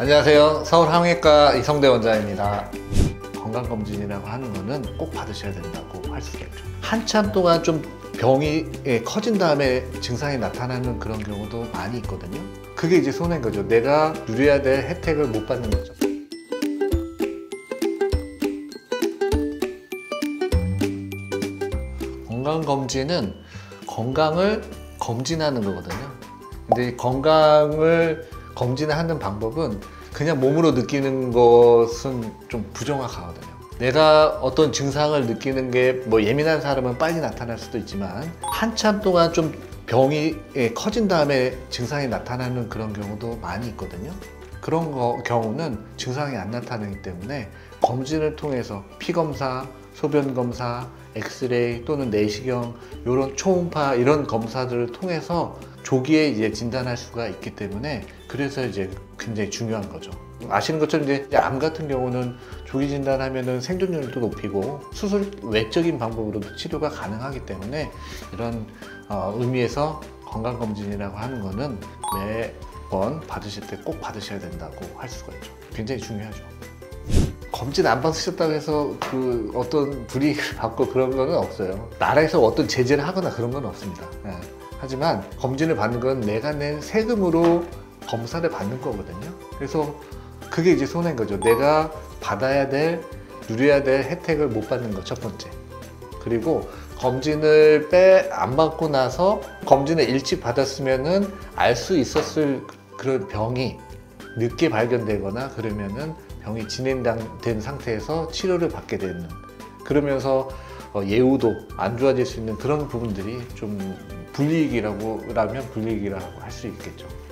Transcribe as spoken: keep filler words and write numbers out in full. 안녕하세요. 서울항외과 이성대 원장입니다. 건강검진이라고 하는 거는 꼭 받으셔야 된다고 할 수가 있죠. 한참 동안 좀 병이 커진 다음에 증상이 나타나는 그런 경우도 많이 있거든요. 그게 이제 손해인 거죠. 내가 누려야 될 혜택을 못 받는 거죠. 건강검진은 건강을 검진하는 거거든요. 근데 이 건강을 검진하는 방법은 그냥 몸으로 느끼는 것은 좀 부정확하거든요. 내가 어떤 증상을 느끼는 게 뭐 예민한 사람은 빨리 나타날 수도 있지만 한참 동안 좀 병이 커진 다음에 증상이 나타나는 그런 경우도 많이 있거든요. 그런 거, 경우는 증상이 안 나타나기 때문에 검진을 통해서 피검사, 소변검사, 엑스레이 또는 내시경, 이런 초음파 이런 검사들을 통해서 조기에 이제 진단할 수가 있기 때문에 그래서 이제 굉장히 중요한 거죠. 아시는 것처럼 이제 암 같은 경우는 조기 진단하면은 생존율도 높이고 수술 외적인 방법으로도 치료가 가능하기 때문에 이런 어, 의미에서 건강검진이라고 하는 거는 매번 받으실 때 꼭 받으셔야 된다고 할 수가 있죠. 굉장히 중요하죠. 검진 안 받으셨다고 해서 그 어떤 불이익을 받고 그런 거는 없어요. 나라에서 어떤 제재를 하거나 그런 건 없습니다. 예. 하지만 검진을 받는 건 내가 낸 세금으로 검사를 받는 거거든요. 그래서 그게 이제 손해인 거죠. 내가 받아야 될, 누려야 될 혜택을 못 받는 거, 첫 번째. 그리고 검진을 빼 안 받고 나서 검진을 일찍 받았으면은 알 수 있었을 그런 병이 늦게 발견되거나 그러면은 병이 진행된 상태에서 치료를 받게 되는, 그러면서 예후도 안 좋아질 수 있는 그런 부분들이 좀 불이익이라고 라면 불이익이라고 할 수 있겠죠.